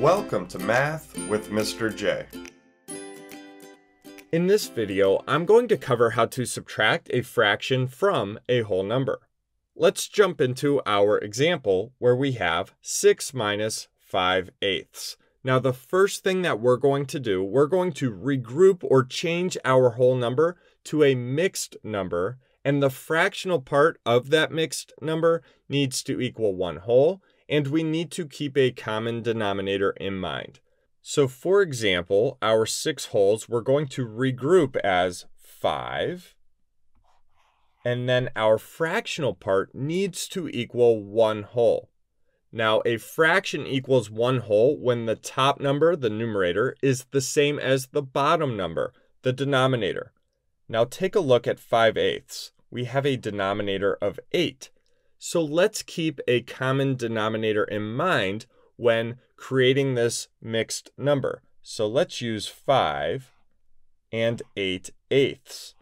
Welcome to Math with Mr. J. In this video, I'm going to cover how to subtract a fraction from a whole number. Let's jump into our example where we have 6 minus 5 eighths. Now, the first thing that we're going to do, we're going to regroup or change our whole number to a mixed number, and the fractional part of that mixed number needs to equal 1 whole. And we need to keep a common denominator in mind. So for example, our 6 wholes, we're going to regroup as 5, and then our fractional part needs to equal 1 whole. Now a fraction equals 1 whole when the top number, the numerator, is the same as the bottom number, the denominator. Now take a look at 5 eighths. We have a denominator of 8. So let's keep a common denominator in mind when creating this mixed number. So let's use 5 and 8 eighths.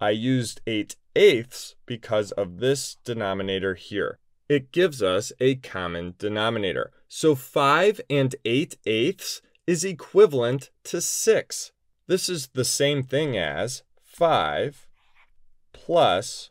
I used 8 eighths because of this denominator here. It gives us a common denominator. So 5 and 8 eighths is equivalent to 6. This is the same thing as 5 plus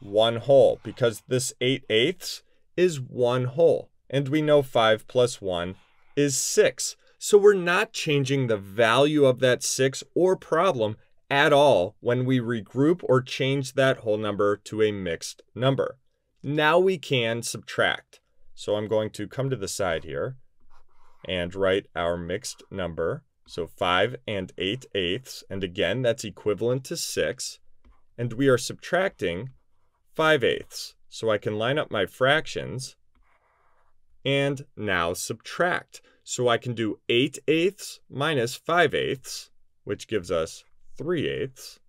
1 whole, because this 8 eighths is 1 whole, and we know 5 plus 1 is 6. So we're not changing the value of that 6 or problem at all when we regroup or change that whole number to a mixed number. Now we can subtract. So I'm going to come to the side here and write our mixed number. So 5 and 8 eighths, and again, that's equivalent to 6, and we are subtracting 5 eighths. So I can line up my fractions and now subtract. So I can do 8 eighths minus 5 eighths, which gives us 3 eighths.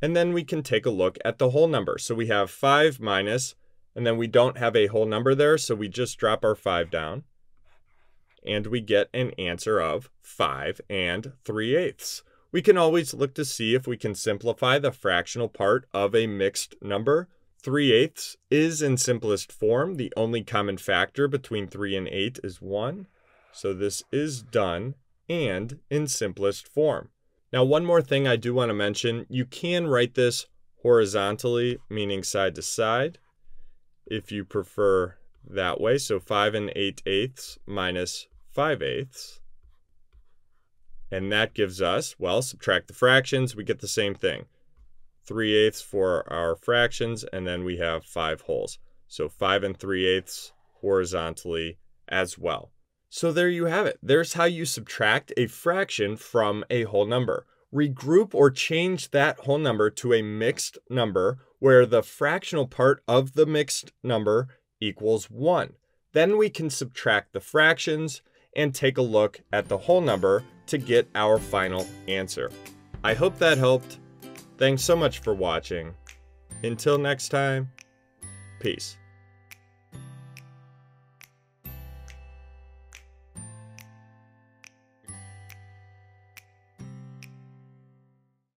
And then we can take a look at the whole number. So we have 5 minus, and then we don't have a whole number there, so we just drop our 5 down. And we get an answer of 5 and 3 eighths. We can always look to see if we can simplify the fractional part of a mixed number. 3 eighths is in simplest form. The only common factor between 3 and 8 is 1. So this is done and in simplest form. Now one more thing I do want to mention, you can write this horizontally, meaning side to side, if you prefer that way. So 5 and 8 eighths minus 5 eighths. And that gives us, well, subtract the fractions, we get the same thing. 3 eighths for our fractions, and then we have 5 wholes. So 5 and 3 eighths horizontally as well. So there you have it. There's how you subtract a fraction from a whole number. Regroup or change that whole number to a mixed number where the fractional part of the mixed number equals 1. Then we can subtract the fractions and take a look at the whole number to get our final answer. I hope that helped. Thanks so much for watching. Until next time, peace.